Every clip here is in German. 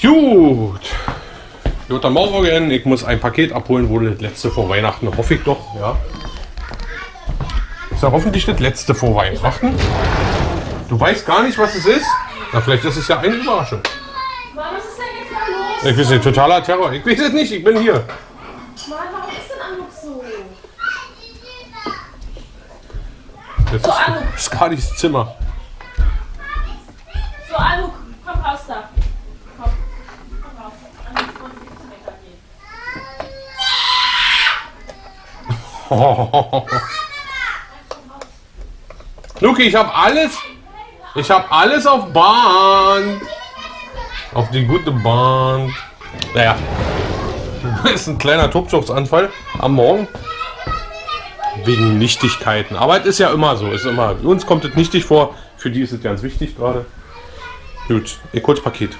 Gut. Guten Morgen. Ich muss ein Paket abholen, wurde das letzte vor Weihnachten, hoffe ich doch. Ja. Ist ja hoffentlich das letzte vor Weihnachten. Du weißt gar nicht, was es ist? Na, vielleicht ist es ja eine Überraschung. Mama, was ist denn jetzt da los? Ich weiß nicht, totaler Terror. Ich weiß es nicht, ich bin hier. Mann, warum ist denn Anruf so? Das so, ist Skadis Zimmer. So, Anuk, komm raus da. Komm raus. Anuk, komm, du gehen. Luki, ich hab alles auf Bahn. Auf die gute Bahn. Naja. Das ist ein kleiner Tobsuchtsanfall am Morgen. Wegen Nichtigkeiten. Aber es ist ja immer so. Ist immer. Uns kommt es nichtig vor. Für die ist es ganz wichtig gerade. Gut, ihr kurzes Paket.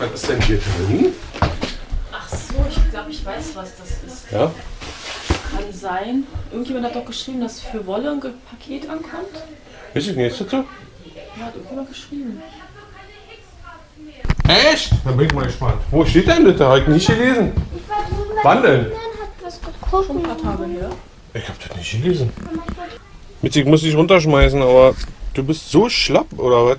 Was ist denn hier drin? Ach so, ich glaube, ich weiß, was das ist. Ja? Kann sein. Irgendjemand hat doch geschrieben, dass für Wolle ein Paket ankommt. Weiß ich nicht, ist das so? Ja, hat irgendjemand geschrieben. Echt? Dann bin ich mal gespannt. Wo steht denn das da? Habe ich nicht gelesen. Wann denn? Schon ein paar Tage her. Ich habe das nicht gelesen. Witzig, ich muss dich runterschmeißen, aber du bist so schlapp, oder was?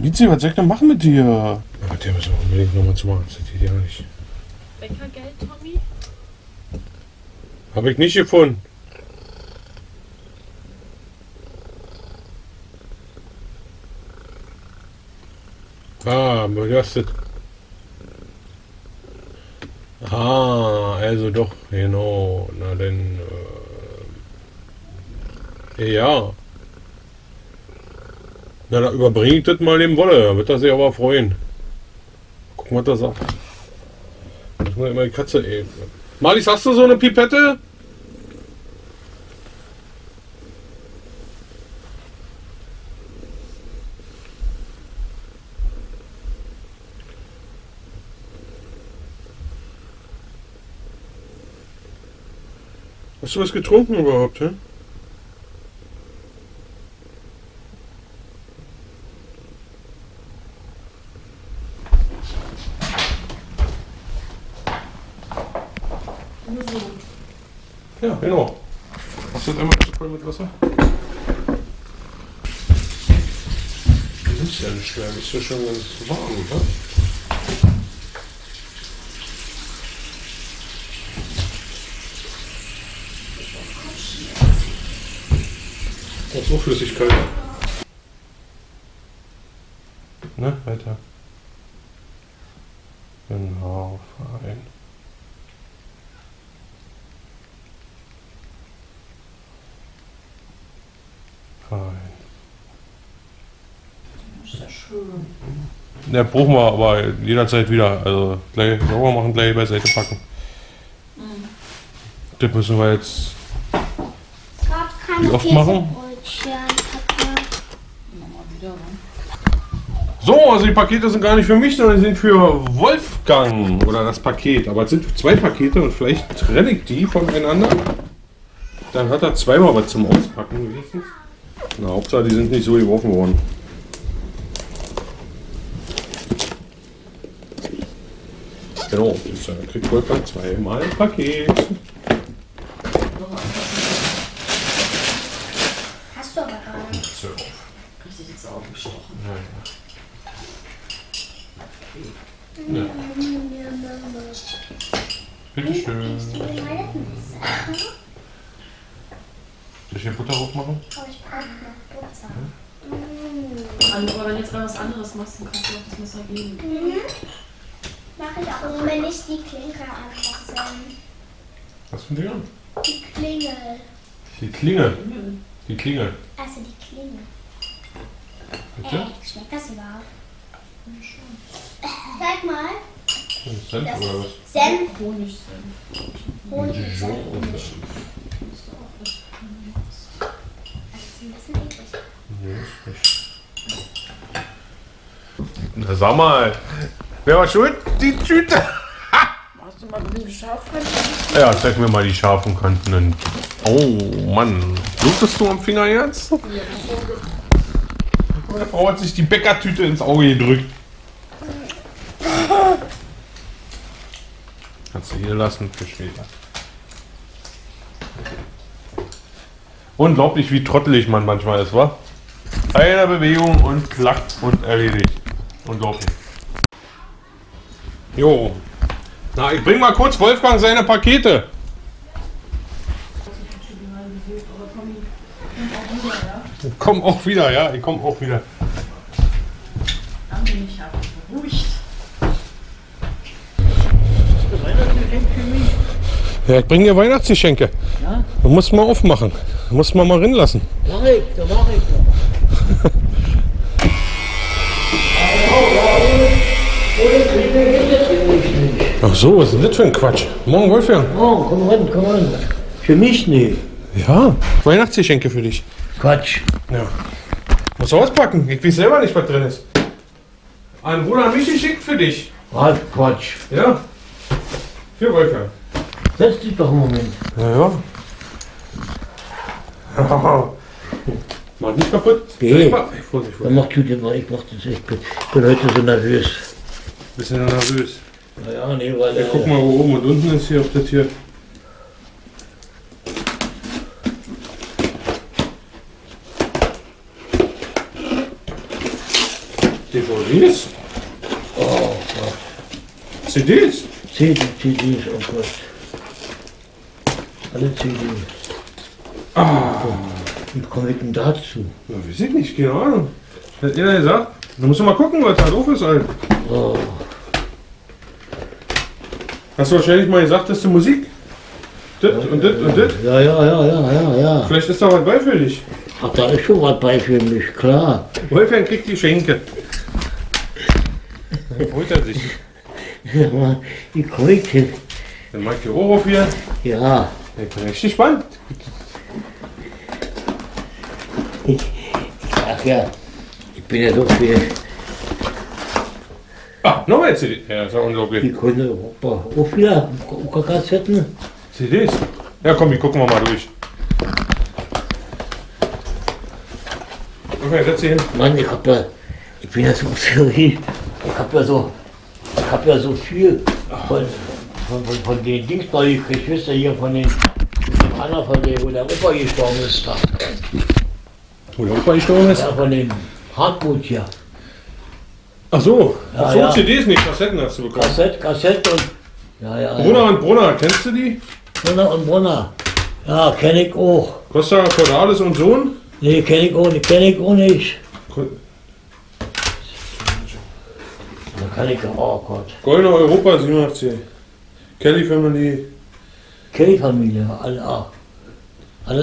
Mietzi, was soll ich denn machen mit dir? Ja, mit der müssen wir unbedingt nochmal zu machen. Das geht ja nicht. Bäckergeld, Tommy? Hab ich nicht gefunden. Ah, belastet. Ah, also doch, genau. Na denn. Ja. Na, da überbringe ich das mal dem Wolle, da wird er sich aber freuen. Gucken, was er sagt. Das muss immer die Katze eben. Marlies, hast du so eine Pipette? Hast du was getrunken überhaupt, hä? Ja, genau. Hast du das einmal voll mit Wasser? Das ist ja nicht schwer, das ist ja schon ganz warm, oder? Das ist auch Flüssigkeit. Ne, weiter. Genau, fein. Der brauchen wir aber jederzeit wieder. Also gleich sauber machen, gleich beiseite packen. Mhm. Das müssen wir jetzt wie oft machen. So, also die Pakete sind gar nicht für mich, sondern die sind für Wolfgang oder das Paket. Aber es sind zwei Pakete und vielleicht trenne ich die voneinander. Dann hat er zweimal was zum Auspacken wenigstens. Na, Hauptsache die sind nicht so geworfen worden. Genau, das kriegt Wolfgang zweimal ein Paket. Hast du aber gar nicht. Richtig ins Auge gestochen. Ja. Ja. Bitte schön. Soll ich hier Butter aufmachen? Aber wenn du jetzt mal was anderes machst, dann kannst du auch das Messer geben. Mache ich auch, wenn ich die Klinke anfasse. Was für ein Ding? Die Klingel. Die Klingel? Die Klingel. Also die Klingel. Bitte? Schmeckt das überhaupt? Zeig mal. Senf das oder was? Senf, Honig, Senf. Honig, Senf. Na sag mal, wer war schuld? Die Tüte! Hast du mal die Scharfkanten? Ja, zeig mir mal die scharfen Kanten. Oh Mann, blutest du am Finger jetzt? Ja. Meine Frau hat sich die Bäckertüte ins Auge gedrückt. Kannst du hier lassen für später. Unglaublich, wie trottelig man manchmal ist, wa? Eine Bewegung und klack und erledigt. Unglaublich. Jo. Na, ich bring mal kurz Wolfgang seine Pakete. Ich komm auch wieder, ja? Ich komm auch wieder. Dann bin ich aber beruhigt. Ja, ich bringe dir Weihnachtsgeschenke. Ja? Du musst mal aufmachen. Du musst mal rinlassen. Mach ich, da mach ich doch. Ach so, was ist denn das für ein Quatsch? Morgen, Wolfgang. Morgen, komm rein, komm rein. Für mich nicht. Ja, Weihnachtsgeschenke für dich. Quatsch. Ja. Muss auspacken. Ich weiß selber nicht, was drin ist. Ein Bruder hat mich geschickt für dich. Was? Quatsch. Ja. Für Wolfgang. Setz dich doch einen Moment. Ja, ja. Mach nicht kaputt. Geh. Dann mach Tüte mal. Ich mach das echt. Ich bin heute so nervös. Bist du nervös? Naja, nee, weil... Ich guck mal, wo oben und unten ist hier, ob das hier... DVDs? Oh Gott. CDs? CDs, oh Gott. Alle CDs. Ah. Und komme ich denn dazu? Na, weiß ich nicht, keine Ahnung. Hat jeder gesagt? Da musst du mal gucken, was da doof ist, Alter. Oh. Hast du wahrscheinlich mal gesagt, dass du Musik? Das ja, und das ja, und das? Ja. Vielleicht ist da was bei für dich. Ach, da ist schon was bei für mich, klar. Wolfgang kriegt die Schenke. Dann holt er sich. Ja, Mann, die Kröte. Dann macht die Ohr auf hier. Ja. Ich bin richtig spannend. Ach ja, ich bin ja so viel. Ah, nochmal eine CD. Ja, das ist ja unglaublich. Die können Europa auch wieder Kassetten. CDs? Ja, komm, die gucken wir mal durch. Okay, setz dich hin. Mann, ich hab ja. Ich bin ja so seriös. Ich hab ja so viel von den Dings da gekriegt, wisst ihr hier, von dem anderen, von dem, wo der Opa gestorben ist. Da. Wo der Opa gestorben ist? Ja, von dem Hartmut hier. Ach so, ja, so ja. CDs nicht, Kassetten hast du bekommen. Kassetten und... Ja. Brunner und Brunner, kennst du die? Brunner und Brunner. Ja, kenn ich auch. Costa Cordalis und Sohn? Nee, kenn ich auch nicht. Da kann ich, oh Gott. Goldene Europa 87. Kelly Family. Kelly Familie, alle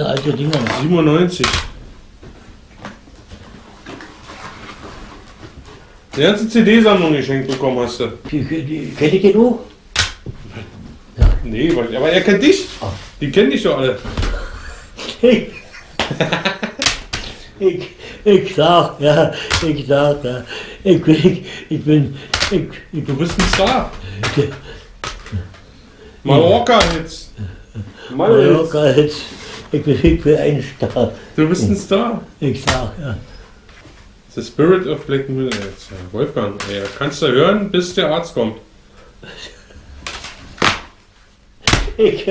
alte Dinger. 97. Die ganze CD-Sammlung geschenkt bekommen hast du. Kenn ich den auch? Ja. Nee, aber er kennt dich. Die kennen dich doch alle. Ich sag, ja. Ich bin. Du bist ein Star. Mallorca-Hits. Ich bin ein Star. Du bist ein Star. Ich sag, ja. The Spirit of Black Music. Wolfgang, ja, kannst du hören, bis der Arzt kommt. Ich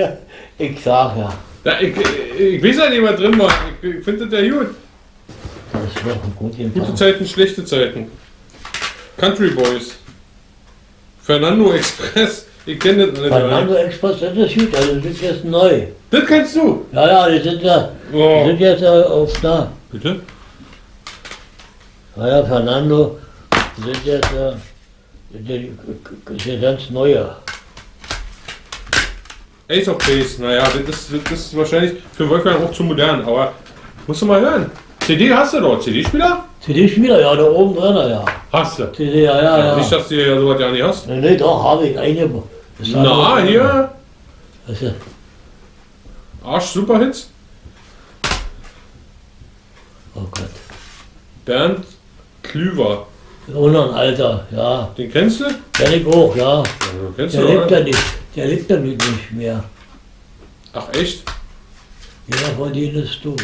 sag ja. Ja, ich weiß ja nicht, was drin war. Ich finde das ja gut. Das war gut gute Zeiten, schlechte Zeiten. Country Boys. Fernando Express. Ich kenne das alle. Fernando Express, das ist gut, also das ist jetzt neu. Das kennst du? Ja, die sind da. Oh. Die sind jetzt auf da. Bitte? Ja, Fernando, das ist jetzt das ist ganz neuer. Ace of Base, naja, das ist wahrscheinlich für Wolfgang auch zu modern, aber musst du mal hören. CD hast du dort, CD-Spieler? CD-Spieler, ja, da oben drin, ja. Hast du? CD, ja, ja, ja. Nicht, dass du ja sowas ja nicht hast? Nein, nee, doch, habe ich eine. Na, eine, hier? Was ist das? Arsch Superhits? Oh Gott. Bernd Klüver. Oh nein, Alter, ja. Den kennst du? Der lebt auch, ja. Also, kennst der du lebt ja nicht. Der lebt ja nicht mehr. Ach echt? Jeder von denen ist tot.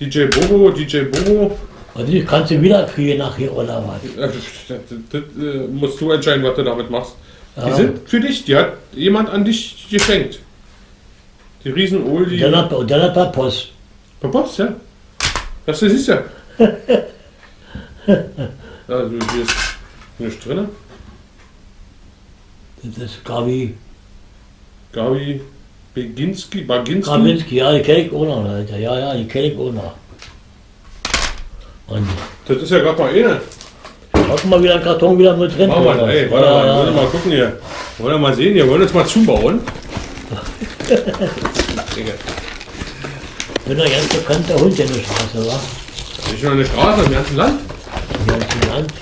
DJ Bobo, DJ Bobo. Also die kannst du wieder kriegen nachher oder was? Das musst du entscheiden, was du damit machst. Ja. Die sind für dich, die hat jemand an dich geschenkt. Die Riesen-Ohl, die... Und dann hat per Post. Per Post, ja. Das ist ja. Also hier ist nichts drin. Das ist Gabi. Gabi Beginski, Baginski? Baginski, ja, die kenne ich auch noch, Alter. Ja, ja, die kenne ich auch noch. Und das ist ja gerade mal eine. Mach mal wieder einen Karton wieder mit drin. Mach mal, ey, warte mal, ja, ja. Mal gucken hier. Wollen wir mal sehen hier, wollen wir uns mal zubauen? Ich bin ein ganz bekannter Hund in der Straße, wa? Nicht nur in der Straße, im ganzen Land? Im ganzen Land.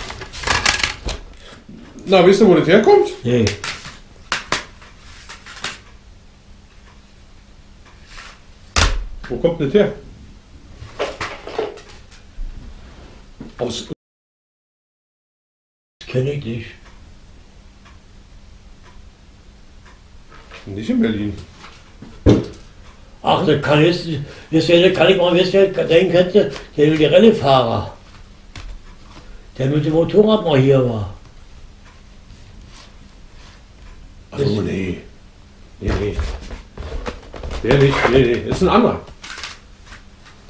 Na, weißt du, wo das herkommt? Nee. Wo kommt das her? Aus... Kenn ich nicht. Nicht in Berlin. Ach, das kann jetzt, kann ich mal wissen, denken könnte, der Rallye-Fahrer, der mit dem Motorrad mal hier war. Ach so, nee. Nee, nee. Der nicht, nee, nee. Das ist ein anderer.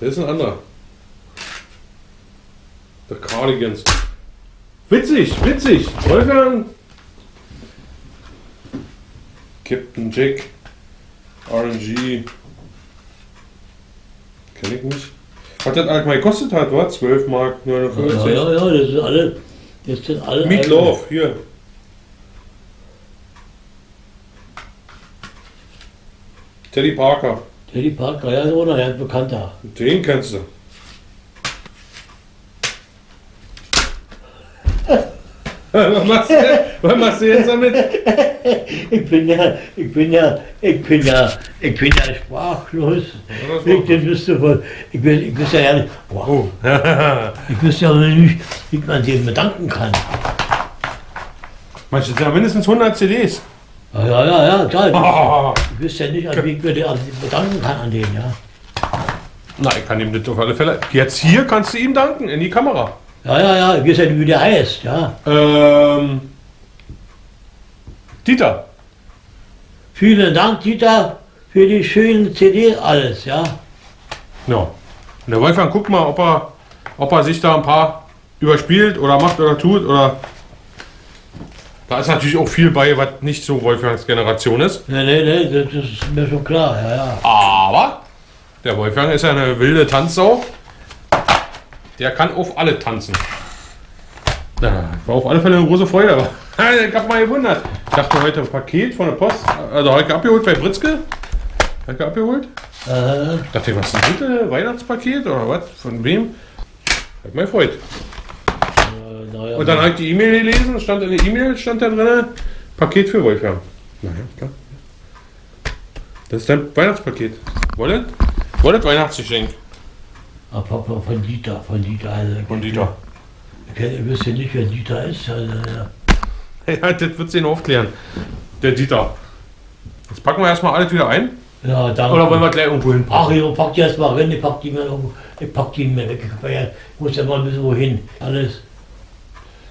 Der ist ein anderer. Der Cardigans. Witzig, witzig. Wolfgang. Captain Jack. RNG. Kenn ich nicht. Was das halt mal gekostet hat, war 12 Mark, 59. Ja, ja, ja, das sind alle. Das sind alle Meatloaf, hier. Teddy Parker. Teddy Parker, ja, oder? Er ist bekannter. Den kennst du. Was machst du jetzt damit? Ich bin ja sprachlos. Ich wüsste ja nicht, wow. Ich wüsste ja nicht, wie man dem bedanken kann. Manche sind ja mindestens 100 CDs. Ja, ja, ja, klar. Ich wüsste ja nicht, wie ich mir bedanken kann an denen, ja. Na, ich kann ihm das auf alle Fälle. Jetzt hier kannst du ihm danken, in die Kamera. Ja, ja, ja, ich weiß ja nicht, wie der heißt, ja. Dieter. Vielen Dank, Dieter, für die schönen CDs alles, ja. Ja. Und der Wolfgang guckt mal, ob er sich da ein paar überspielt oder macht oder tut oder... Da ist natürlich auch viel bei, was nicht so Wolfgangs Generation ist. Nee, nee, nee, das ist mir schon klar, ja, ja. Aber der Wolfgang ist ja eine wilde Tanzsau. Der kann auf alle tanzen. Ja, war auf alle Fälle eine große Freude, aber ich hab mal gewundert. Ich dachte heute ein Paket von der Post, also Heike abgeholt bei Britzke. Heike abgeholt. Ich dachte, was ist das bitte? Weihnachtspaket oder was? Von wem? Hat mich gefreut. Ja, und dann habe ich die E-Mail gelesen, stand in der E-Mail, stand da drin, Paket für Wolfgang. Naja, klar. Das ist dein Weihnachtspaket. Wollt Weihnachtsgeschenk? Papa von Dieter. Also, von Dieter. Ich wüsste nicht, wer Dieter ist. Also, ja. Ja, das wird sich aufklären. Der Dieter. Jetzt packen wir erstmal alles wieder ein. Ja, danke. Oder wollen wir gleich irgendwo hin? Ach, ich pack die erstmal rein, ich pack die mir weg. Ich muss ja mal ein bisschen wohin. Alles.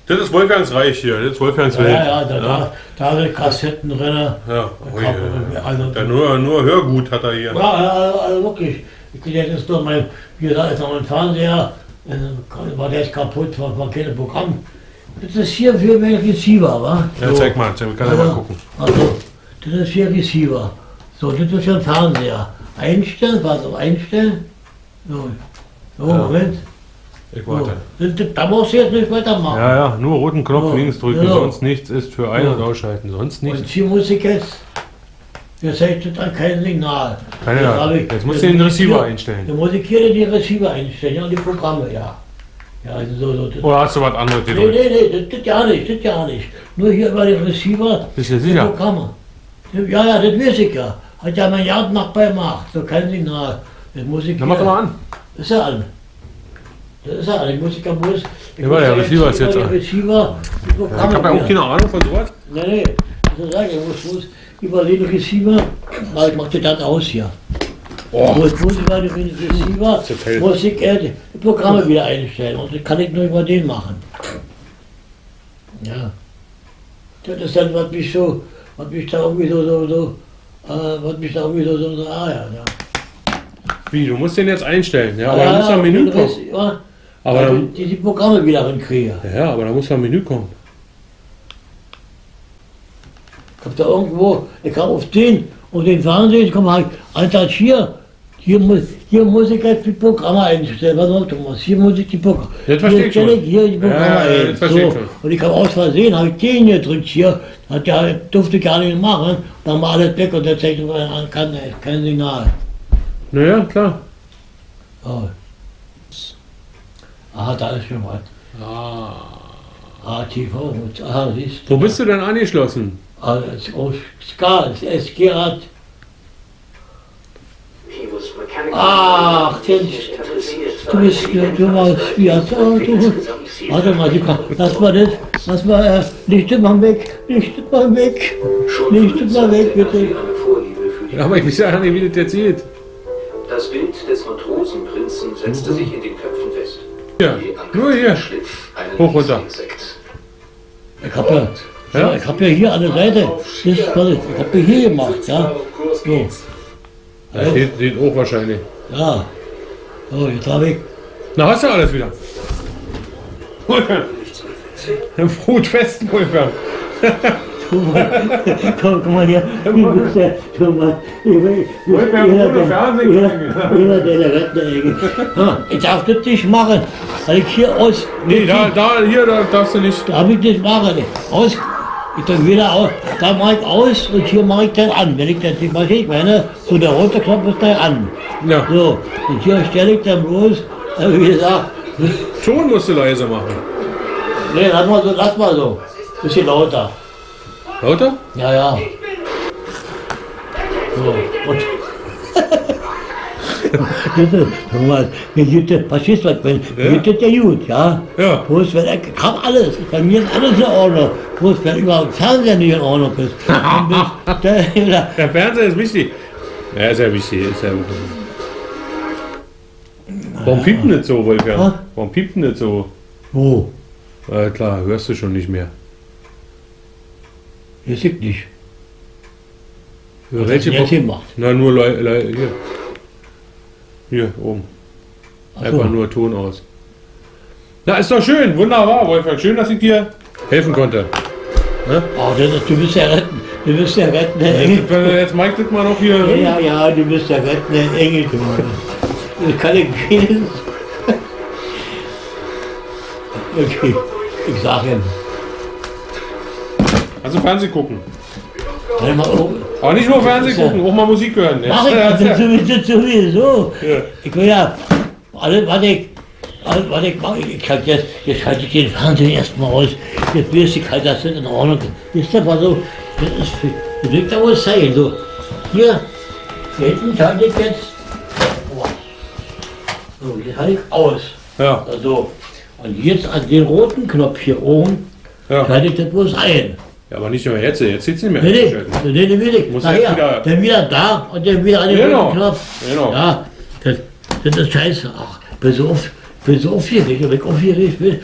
Das ist Wolfgangs Reich hier, das ist Wolfgangs Welt. Ja, ja, da sind Kassetten drin. Ja, oh, ja. Also, da nur Hörgut hat er hier. Ja, also wirklich. Ich kriege jetzt noch mein, wie gesagt, noch mein Fernseher, war der jetzt kaputt, war kein Programm. Das ist hier für mein Receiver, wa? So. Ja, zeig mal, ich kann ja mal gucken. Also, das ist hier Receiver. So, das ist ja ein Fernseher. Einstellen, was auf einstellen? So, so ja. Moment. Ich warte. So. Da musst du jetzt nicht weitermachen. Ja, ja, nur roten Knopf so. Links drücken, genau. Sonst nichts ist für ein- und ausschalten, sonst nichts. Und hier muss ich jetzt. Jetzt habe ich total kein Signal. Jetzt musst du den Receiver einstellen. Dann muss ich hier den Receiver einstellen, ja, die Programme, ja. Ja, also so. Oder hast du was anderes? Nee, das ja nicht, Nur hier über den Receiver. Bist du sicher? Ja, ja, das weiß ich ja. Hat ja mein Jagdnachbar gemacht, so kein Signal. Das muss ich. Dann mach doch mal an. Ist ja an. Das ist ja an. Ich muss ja bloß. Ja, aber der Receiver ist jetzt an. Receiver, ja, ich hab ja auch keine Ahnung von sowas. Nee, nee. Also sag ich, ich muss über den Receiver. Aber ich mach das dann aus hier. Oh. Wo ich muss über den Receiver, muss ich die Programme wieder einstellen. Und das kann ich nur über den machen. Ja. Das ist dann, was mich so. Was mich da irgendwie so, ja. Wie, du musst den jetzt einstellen, ja, aber ja, da muss ja, ein Menü kommen. Ja, aber also dann, die Programme wieder hinkriegen. Ja, aber da muss ja ein Menü kommen. Ich hab da irgendwo, ich kam auf den und den Fernsehen, ich komm halt, Alter, hier muss ich jetzt die Programme einstellen, was auch Thomas, hier muss ich die Programme einstellen. Jetzt verstehe ich schon. Und ich habe aus Versehen, habe ich den hier gedrückt, hier, der durfte ich gar nicht machen, dann war alles weg und der zeigt mir an, kein Signal. Naja, klar. Oh. Ah, da ist schon was. Ah, TV, ah, siehst du. Wo bist du denn angeschlossen? Ah, das ist aus Ska, das ist Gerhard. Ach, du warst wie hast du? Warte mal, lass mal, Licht mal weg, bitte. Ja, aber ich weiß ja nicht, wie das jetzt geht. Das Bild des Matrosenprinzen setzte sich in den Köpfen fest. Ja, nur hier, hoch runter. Ich hab ja hier an der Seite, ich hab ja hier gemacht, ja. So. Das steht hoch wahrscheinlich. Ja. So, jetzt habe ich. Na, hast du alles wieder. Im Brutfesten, Wolfgang. Guck mal hier. Jeder, der Rentner-Ecke. Ich darf das nicht machen, weil ich hier aus. Nee, hier darfst du nicht. Darf ich nicht machen. Aus. Ich dann wieder aus, da mache ich aus und hier mache ich dann an. Wenn ich das nicht mache, ich meine, so der rote Knopf ist dann an. Ja. So, und hier stelle ich dann bloß, wie gesagt. Schon musst du leise machen. Nee, lass mal so. Bisschen lauter. Lauter? Ja, ja. So, und. Verstehst du, mir geht das ja gut, ja? Ja. Bloß wenn ich kann alles, bei mir ist alles in Ordnung. Bloß wenn überhaupt Fernseher nicht in Ordnung ist. Der Fernseher ist wichtig. Ja, ist ja wichtig, ist ja gut. Warum piept denn das so, Wolfgang? Ha? Warum piept denn das so? Wo? Klar, hörst du schon nicht mehr. Hier sieht nicht. Welche macht? Na, nur hier. Hier oben. Einfach nur Ton aus. Na, ist doch schön. Wunderbar, Wolfgang. Schön, dass ich dir helfen konnte. Ne? Oh, du bist ja retten. Du bist ja retten, Herr Engel. Jetzt mach ich das mal noch hier. Ja, ja, du bist ja retten, Herr Engel. Das kann ich gehen. Okay, ich sag ihm. Also Fernsehen gucken. Aber nicht nur Fernsehen gucken, auch mal Musik hören. Mach ich das sowieso. Ja. Ich will ja, alles was ich mache, jetzt schalte ich den Fernsehen erstmal aus. Jetzt weiß ich halt, dass das in Ordnung ist. Ist das mal so, das liegt da wohl sein. So, hier, hinten schalte ich jetzt, so, jetzt halte ich aus. Ja. So. Und jetzt an den roten Knopf hier oben, ja, schalte ich das bloß ein. Aber nicht nur jetzt sieht es nicht mehr. Nee, will ich. Dann wieder da und dann wieder an den roten Knopf. Genau. Ja, das ist scheiße. Ach, bis auf hier nicht. Wenn ich aufgeregt bin,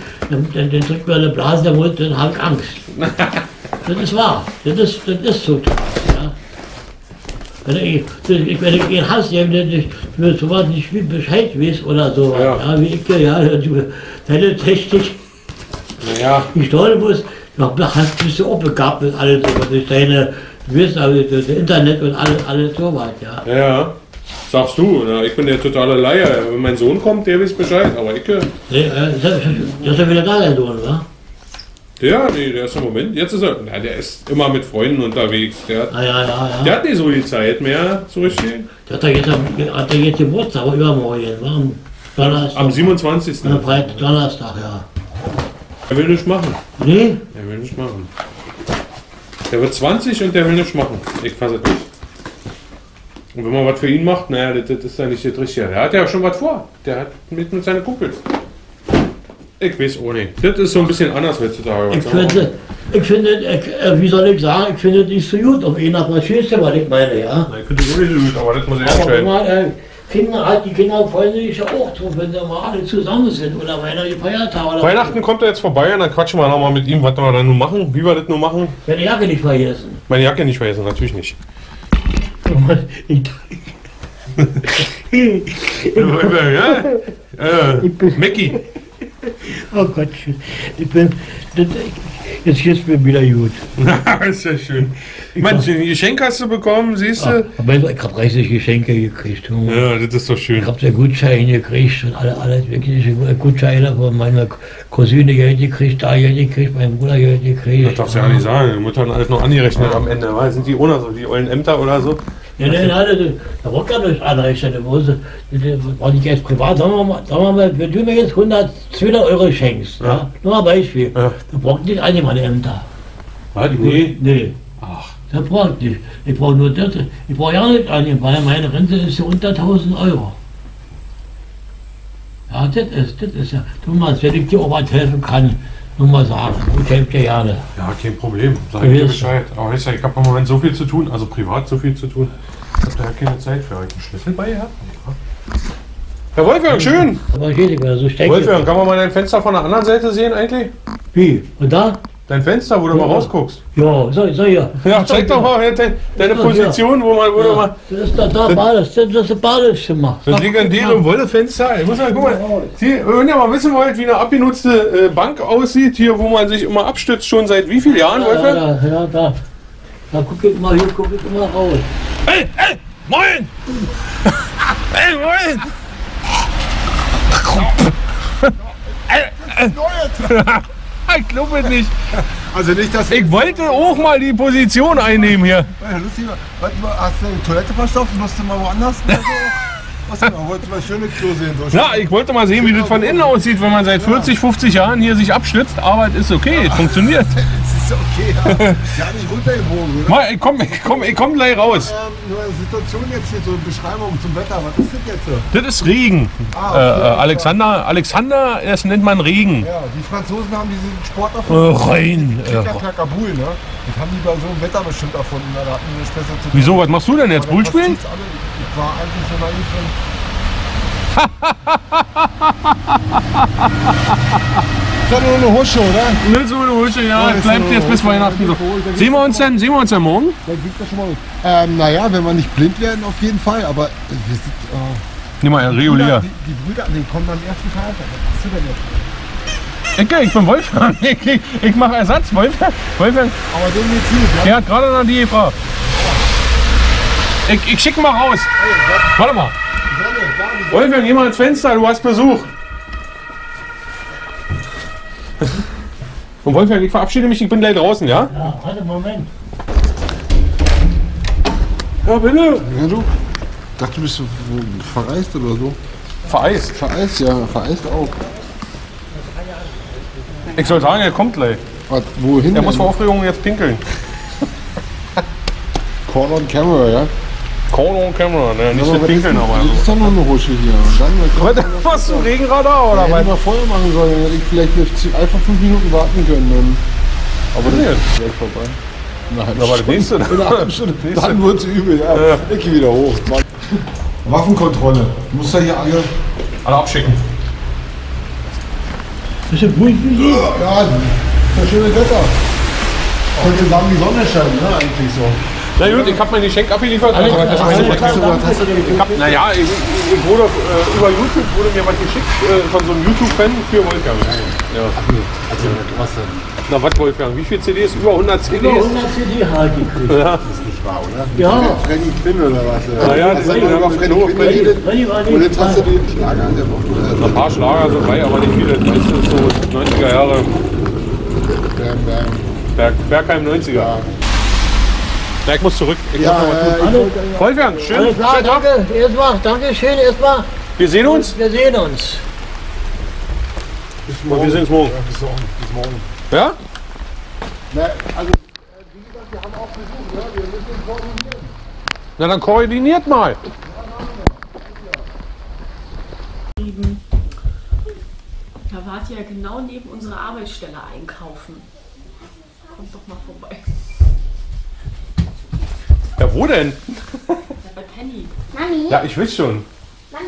dann drückt mir eine Blase, dann habe ich Angst. Das ist wahr. Das ist so. Ja. Wenn ich ihn hasse, wenn ich für sowas nicht Bescheid weiß oder so. Ja. Ja, wie ich deine Technik. Ja. Ich toll muss. Noch bist du auch begabt mit alles, durch deine das Internet und alles so weit, ja. Ja, sagst du, na, ich bin der totale Leier. Wenn mein Sohn kommt, der weiß Bescheid, aber ich... Der ist ja wieder da, dein Sohn, oder? Ja, der ist im Moment, jetzt ist er... Na, der ist immer mit Freunden unterwegs, der hat... Ja. Der hat nicht so die Zeit mehr, so richtig. Der hat ja jetzt Geburtstag, aber übermorgen, warum? Donnerstag. Am 27. Donnerstag, ja. Er will nicht machen. Nee? Er will nicht machen. Der wird 20 und der will nicht machen. Ich fasse es nicht. Und wenn man was für ihn macht, naja, das ist ja nicht das Richtige. Der hat ja schon was vor. Der hat mit seinen Kumpels. Ich weiß auch nicht. Das ist so ein bisschen anders heutzutage. Ich finde, wie soll ich sagen, ich finde das nicht so gut. Auf jeden Fall verstehst du, was ich meine, ja? Na, ich finde das auch nicht so gut, aber das muss ich entscheiden. Kinder, halt, die Kinder freuen sich ja auch drauf, wenn sie mal alle zusammen sind oder wenn er gefeiert haben. Weihnachten kommt er jetzt vorbei und dann quatschen wir nochmal mit ihm, was wir dann nur machen, wie wir das nur machen. Meine Jacke nicht vergessen. Meine Jacke nicht vergessen, natürlich nicht. Micky. Oh Gott, ich bin. Jetzt geht's mir wieder gut. Ist ja schön. Manche Geschenke hast du bekommen, siehst du? Ja, ich habe reichlich Geschenke gekriegt. Ja, das ist doch schön. Ich habe den Gutschein gekriegt und alles wirklich Gutscheine von meiner Cousine Geld gekriegt, da Geld gekriegt, meinem Bruder Geld gekriegt. Das darfst du ja nicht sagen. Die Mutter hat alles noch angerechnet am Ende. Weil sind die ohne so, die ollen Ämter oder so? Ja, nein, da braucht gar nicht anrechnen. Das war nicht jetzt privat. Sagen wir mal, wenn du mir jetzt 100 €, 200 € schenkst, ja? Nur ein Beispiel, ja. Da braucht nicht alle meine Ämter. Was? Nee? Nee. Ach. Das braucht nicht. Ich brauche nur das. Ich brauche ja nicht annehmen, weil meine Rente ist ja unter 1000 €. Ja, das ist ja. Thomas, wenn ich dir auch was helfen kann, nur mal sagen. Ich helfe dir gerne. Ja, kein Problem. Sag mir Bescheid. Aber ich habe im Moment so viel zu tun, also privat so viel zu tun. Ich habe da keine Zeit für. Habe ich einen Schlüssel bei ihr? Herr Wolfgang, schön! Wolfgang, kann man mal dein Fenster von der anderen Seite sehen eigentlich? Wie? Und da? Dein Fenster, wo du mal rausguckst. Ja, so hier. Ja, zeig doch mal deine Position, wo du mal... Das ist das Badezimmer. Das legendäre Wolle-Fenster. Ich muss mal gucken. Hier, wenn ihr mal wissen wollt, wie eine abgenutzte Bank aussieht, hier, wo man sich immer abstützt, schon seit wie vielen Jahren, Wolfgang? Ja, da. Da guck ich mal raus. Hey, moin! Hey, moin! Ich glaube nicht. Also nicht, dass ich wollte auch mal die Position einnehmen hier. Hast du die Toilette verstopft? Musst du mal woanders? Wolltest du mal schöne Klo sehen? Ja, ich wollte mal sehen, wie das von innen aussieht, wenn man seit 40, 50 Jahren hier sich abstützt. Aber es ist okay, es funktioniert. Es ist okay, ja. Ich habe nicht runtergewogen, oder? Mal, ich komm gleich raus. Nur eine Situation jetzt hier, so eine Beschreibung zum Wetter. Was ist das jetzt? Das ist Regen. Alexander, das nennt man Regen. Ja, die Franzosen haben diesen Sport erfunden. Rein. Das klingt nach Kabul, ne? Das haben die bei so einem Wetter bestimmt erfunden. Da hatten wir Schwester zu tun. Wieso, was machst du denn jetzt? Bull spielen? Ich war eigentlich so naiv und das ist nur eine Husche, oder? Nicht so eine Husche, ja. Es bleibt jetzt bis Weihnachten so. Sehen wir uns denn morgen? Naja, wenn wir nicht blind werden, auf jeden Fall. Aber wir sind. Nimm mal, regulär. Die Brüder, die kommen am ersten Tag. Was hast du denn jetzt? Okay, ich bin Wolfgang. Ich mache Ersatz. Wolfgang. Aber dem geht's gut, ja? Er hat gerade noch die Frau. Ich schick mal raus. Warte mal. Wolfgang, geh mal ins Fenster, du hast Besuch. Und Wolfgang, ich verabschiede mich, ich bin gleich draußen, ja? Ja, warte, Moment. Ja, bitte. Ja, du. Ich dachte, du bist vereist oder so. Vereist? Vereist, ja, vereist auch. Ich soll sagen, er kommt gleich. Was, wohin? Er muss vor Aufregung jetzt pinkeln. Call on camera, ja? Call on camera, ne? Nicht mit Pinkeln, aber. Das ist doch nur eine Husche hier. Dann hast du Regenradar oder was? Ich mal Feuer machen sollen, dann hätte ich vielleicht einfach 5 Minuten warten können. Aber das ist gleich vorbei. Dann wird es übel, ja. Ich gehe wieder hoch. Waffenkontrolle. Du musst ja hier alle abschicken. Das ist ja ruhig. Ja, das ist ja schönes Wetter. Heute Abend die Sonne scheint, ne? Eigentlich so. Na gut, ich habe mein Geschenk abgeliefert. Naja, ich wurde über YouTube wurde mir was geschickt von so einem YouTube-Fan für Wolfgang. Ja. Also, was denn? Na was, Wolfgang? Wie viele CDs? Über 100 CDs? Über 100 CD halt gekriegt. Ja. Das ist nicht wahr, oder? Ja. Freddy Quinn oder was? Naja, das ist und jetzt hast du den Schlager an der Woche. Ein paar Schlager so bei, aber nicht viele. Weißt du, so 90er Jahre. Bergheim 90er. Ja, ich muss zurück. Ich muss Wolfgang, schön. Danke, erstmal. Wir sehen uns? Wir sehen uns. Bis morgen. Wir sehen uns morgen. Ja, bis morgen. Ja? Na, also, wie gesagt, wir haben auch Besuch, ne? Wir müssen uns koordinieren. Na, dann koordiniert mal. Da wart ihr ja genau neben unserer Arbeitsstelle einkaufen. Kommt doch mal vorbei. Ja, wo denn? Ja, bei Penny. Mami? Ja, ich will schon. Mami?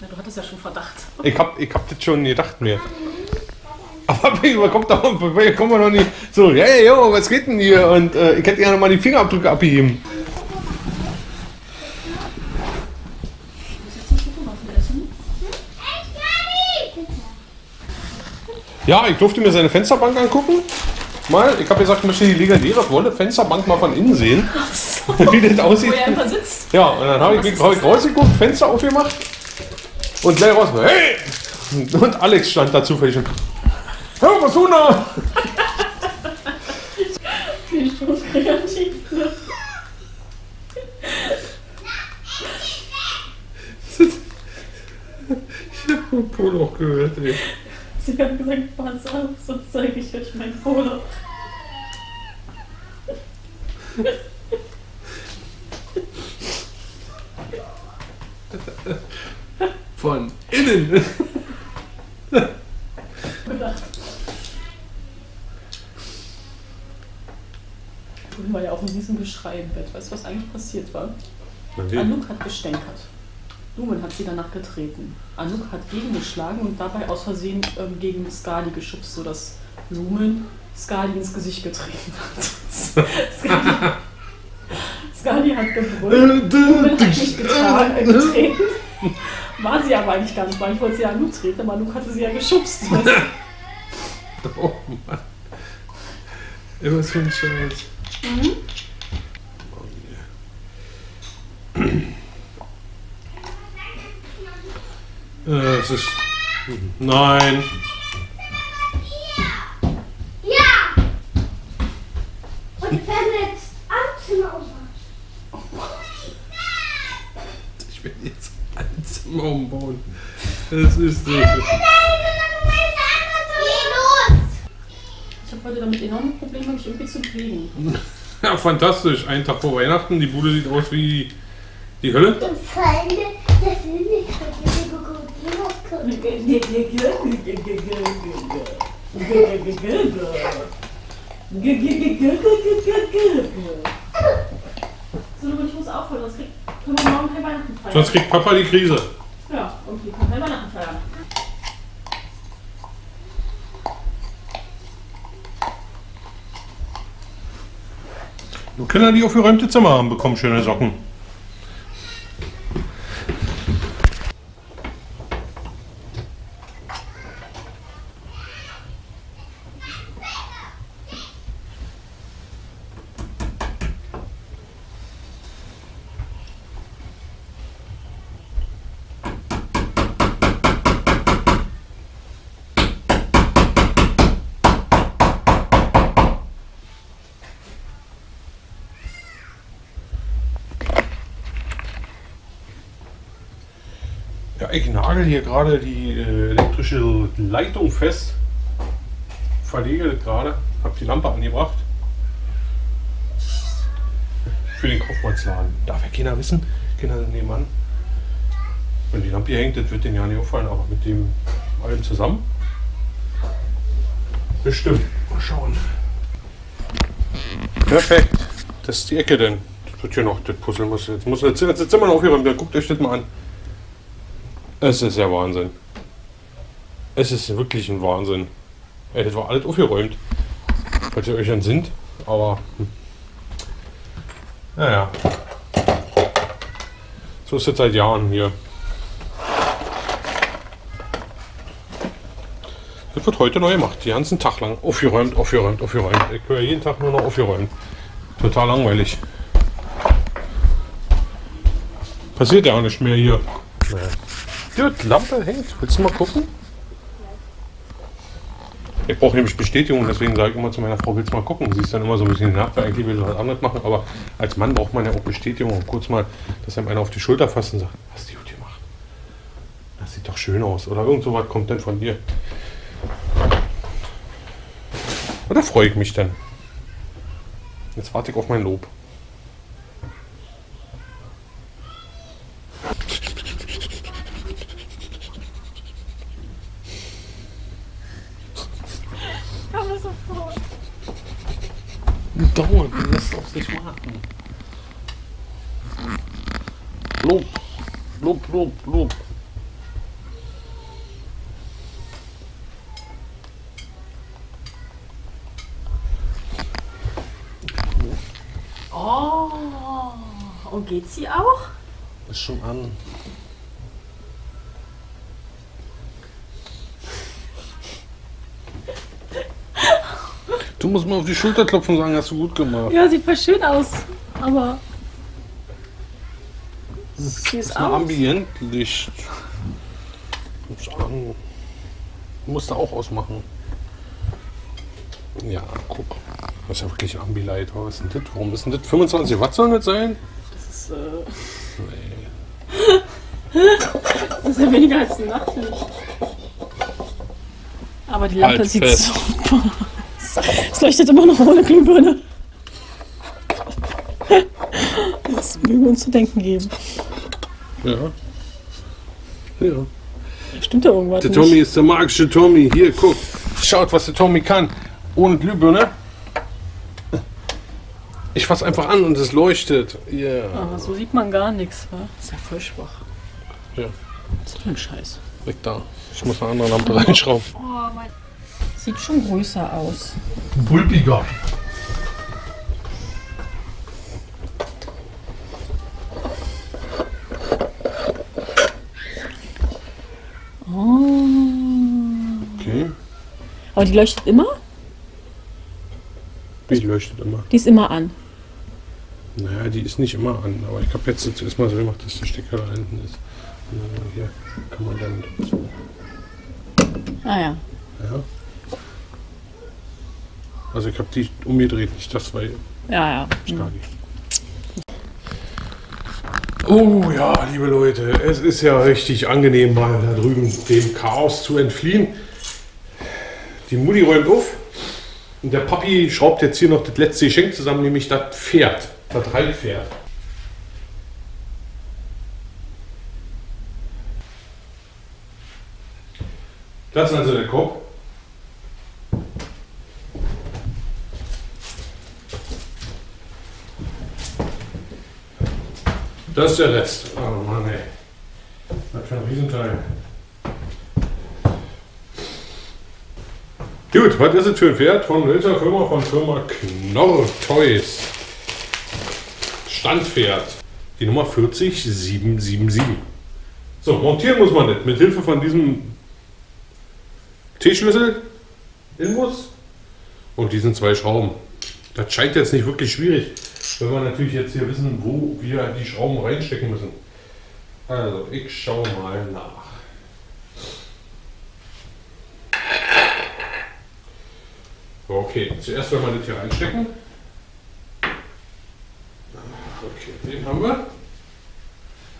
Ja, du hattest ja schon Verdacht. Ich hab das schon gedacht mir. Aber man kommt doch noch nicht so, hey, yo, was geht denn hier? Und ich hätte gerne mal die Fingerabdrücke abheben. Ja, ich durfte mir seine Fensterbank angucken. Mal, ich habe gesagt, ich möchte die legendäre Wolle Fensterbank mal von innen sehen. Ach so. Wie das aussieht. Wo er einfach sitzt. Ja, und dann hab ich rausgeguckt, Fenster aufgemacht und gleich raus. Hey! Und Alex stand da zufällig und hör mal, was tun da? Die ist schon kreativ. Ich hab den Polo auch gehört, ey. Sie haben gesagt, pass auf, sonst zeige ich euch mein Polo. Von innen. Drüben war ja auch ein riesen Geschrei im Bett. Weißt du, was eigentlich passiert war? Okay. Anouk hat gestänkert. Lumen hat sie danach getreten. Anouk hat gegengeschlagen und dabei aus Versehen gegen Skadi geschubst, sodass Lumen Skadi ins Gesicht getreten hat. Skadi hat gebrüllt, Lumen hat nicht getreten. War sie aber eigentlich gar nicht, weil ich wollte sie Anouk treten, aber Anouk hatte sie ja geschubst. Oh Mann. Immer so ein Scheiß. Mhm. Es ist... Nein! Ja! Und wir werden jetzt ein Zimmer umbauen. Ich werde jetzt ein Zimmer umbauen. Das ist so. Geh los! Ich habe heute damit enorme Probleme, mich irgendwie zu bewegen. Ja, fantastisch. Einen Tag vor Weihnachten. Die Bude sieht aus wie die Hölle. So, du, ich muss aufhören, sonst kriegt morgen kein Weihnachten feiern. Sonst kriegt Papa die Krise. Ja, und die kann kein Weihnachten feiern. Nur Kinder, die aufgeräumte Zimmer haben, bekommen schöne Socken. Ich nagel hier gerade die elektrische Leitung fest, verlege das gerade, habe die Lampe angebracht für den Kaufmannsladen. Darf ja keiner wissen, Kinder sind nebenan. Wenn die Lampe hier hängt, das wird denen ja nicht auffallen, aber mit dem allem zusammen bestimmt. Mal schauen. Perfekt, das ist die Ecke denn. Das wird hier noch, das Puzzle muss jetzt, das Zimmer noch aufgeräumt werden, guckt euch das mal an. Es ist ja Wahnsinn. Es ist wirklich ein Wahnsinn. Ey, das war alles aufgeräumt. Falls ihr euch dann sind, aber... Naja. So ist es seit Jahren hier. Das wird heute neu gemacht, den ganzen Tag lang. Aufgeräumt, aufgeräumt, aufgeräumt. Ich höre jeden Tag nur noch aufgeräumt. Total langweilig. Passiert ja auch nicht mehr hier. Naja. Die Lampe hängt. Willst du mal gucken? Ich brauche nämlich Bestätigung, deswegen sage ich immer zu meiner Frau, willst du mal gucken? Sie ist dann immer so ein bisschen nach, weil eigentlich will was anderes machen, aber als Mann braucht man ja auch Bestätigung. Und kurz mal, dass einem einer auf die Schulter fasst und sagt, hast du gut gemacht? das sieht doch schön aus. Oder irgend sowas kommt dann von dir. Und da freue ich mich dann. Jetzt warte ich auf mein Lob. Dauert, du lässt auf sich warten. Lob, Lob, Lob, Lob. Oh, und geht sie auch? Ist schon an. Du musst mal auf die Schulter klopfen und sagen, hast du gut gemacht. Ja, sieht voll schön aus, aber... Sie ist ein Ambientlicht. Musst du auch ausmachen. Ja, guck. Das ist ja wirklich Ambilight. Was ist denn das? Warum ist denn das? 25 Watt soll das sein? Das ist... Nee. Das ist ja weniger als ein Nachtlicht. Aber die Lampe halt sieht fest. Super. Es leuchtet immer noch ohne Glühbirne. Das möge uns zu denken geben. Ja. Ja. Stimmt da irgendwas? Der Tommy ist der magische Tommy. Hier, guck. Schaut, was der Tommy kann. Ohne Glühbirne. Ich fass einfach an und es leuchtet. Yeah. Aber so sieht man gar nichts. Ne? Ist ja voll schwach. Ja. Was ist denn Scheiß? Weg da. Ich muss eine andere Lampe reinschrauben. Oh, mein. Sieht schon größer aus. Bulbiger. Oh. Okay. Aber die leuchtet immer? Die leuchtet immer. Die ist immer an. Naja, die ist nicht immer an. Aber ich habe jetzt zuerst mal so gemacht, dass der Stecker da hinten ist. Hier kann man dann so. Ah ja. Ja. Also ich habe die umgedreht, nicht das, weil... Ja, ja. Oh ja, liebe Leute, es ist ja richtig angenehm, mal da drüben dem Chaos zu entfliehen. Die Mutti räumt auf und der Papi schraubt jetzt hier noch das letzte Geschenk zusammen, nämlich das Pferd, das Reitpferd. Das ist also der Kopf. Das ist der Rest. Oh Mann, ey. Das ist ein Riesenteil. Gut, was ist das für ein Pferd? Von welcher Firma? Von Firma Knorr Toys. Standpferd. Die Nummer 40777. So, montieren muss man das. Mit Hilfe von diesem T-Schlüssel, Inbus und diesen zwei Schrauben. Das scheint jetzt nicht wirklich schwierig. Wenn wir natürlich jetzt hier wissen, wo wir die Schrauben reinstecken müssen. Also, ich schaue mal nach. Okay, zuerst wollen wir das hier reinstecken. Okay, den haben wir.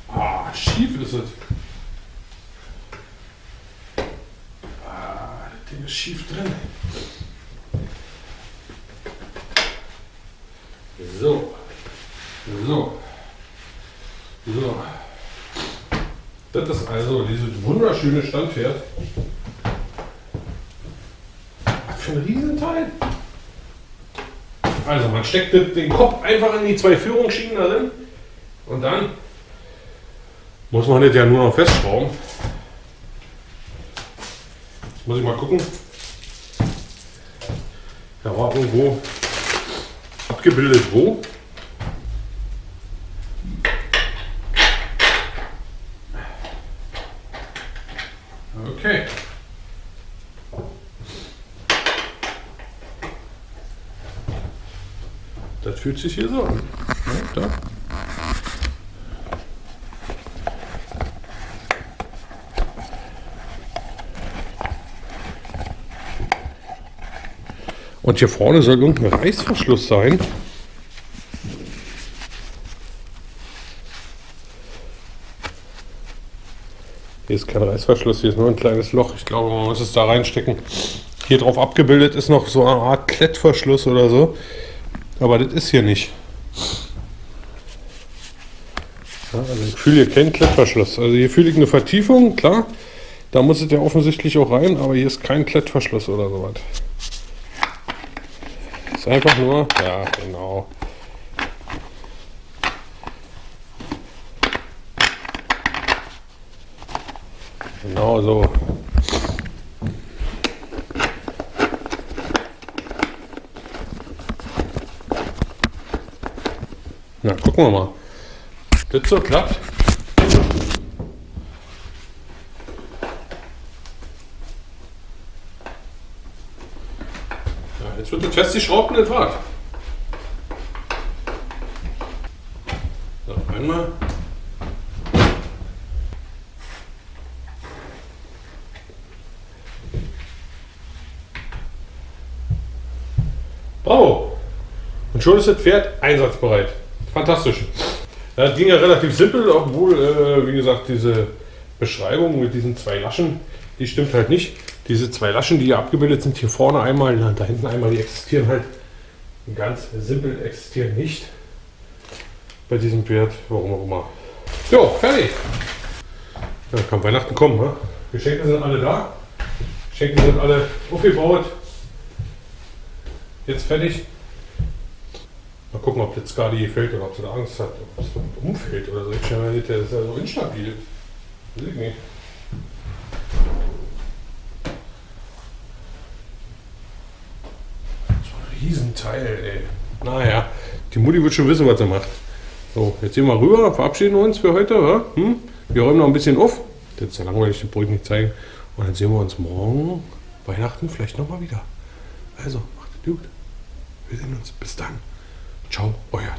Ah, schief ist es. Ah, das Ding ist schief drin. So, so, so. Das ist also dieses wunderschöne Standpferd. Was für ein Riesenteil. Also man steckt den Kopf einfach in die zwei Führungsschienen da drin und dann muss man das ja nur noch festschrauben. Jetzt muss ich mal gucken. Da war irgendwo abgebildet wo. Okay. Das fühlt sich hier so an. Ja, da. Und hier vorne soll irgendein Reißverschluss sein. Hier ist kein Reißverschluss, hier ist nur ein kleines Loch. Ich glaube, man muss es da reinstecken. Hier drauf abgebildet ist noch so eine Art Klettverschluss oder so. Aber das ist hier nicht. Ja, also ich fühle hier keinen Klettverschluss. Also hier fühle ich eine Vertiefung, klar. Da muss es ja offensichtlich auch rein, aber hier ist kein Klettverschluss oder sowas. Ist einfach nur, ja genau. Genau so. Na, gucken wir mal. Das so klappt. Ja, jetzt wird das festgeschraubt und das war's. So, einmal. Bravo! Und schon ist das Pferd einsatzbereit. Fantastisch. Das ging ja relativ simpel, obwohl, wie gesagt, diese Beschreibung mit diesen zwei Laschen, die stimmt halt nicht. Diese zwei Laschen, die hier abgebildet sind, hier vorne einmal, da hinten einmal, die existieren halt ganz simpel, existieren nicht bei diesem Pferd, warum auch immer. Jo, fertig. Ja, kann Weihnachten kommen, ne? Geschenke sind alle da, Geschenke sind alle aufgebaut. Jetzt fertig. Mal gucken, ob das Skadi gefällt oder ob sie da Angst hat, ob es umfällt oder so. Ich stelle mir das ist ja so instabil. Weiß ich nicht. So ein Riesenteil, ey. Naja, die Mutti wird schon wissen, was sie macht. So, jetzt gehen wir rüber, verabschieden uns für heute. Hm? Wir räumen noch ein bisschen auf. Das ist ja langweilig, das brauche ich nicht zeigen. Und dann sehen wir uns morgen, Weihnachten, vielleicht nochmal wieder. Also, macht es gut. Wir sehen uns. Bis dann. Ciao, euer